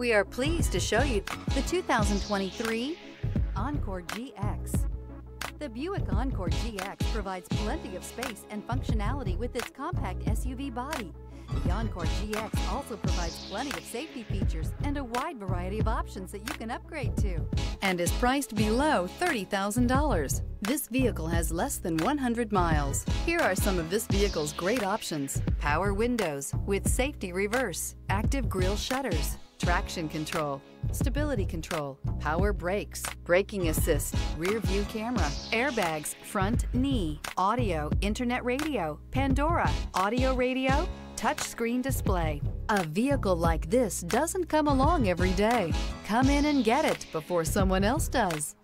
We are pleased to show you the 2023 Encore GX. The Buick Encore GX provides plenty of space and functionality with its compact SUV body. The Encore GX also provides plenty of safety features and a wide variety of options that you can upgrade to, and is priced below $30,000. This vehicle has less than 100 miles. Here are some of this vehicle's great options: power windows with safety reverse, active grille shutters, traction control, stability control, power brakes, braking assist, rear view camera, airbags, front knee, audio, internet radio, Pandora, audio radio, touchscreen display. A vehicle like this doesn't come along every day. Come in and get it before someone else does.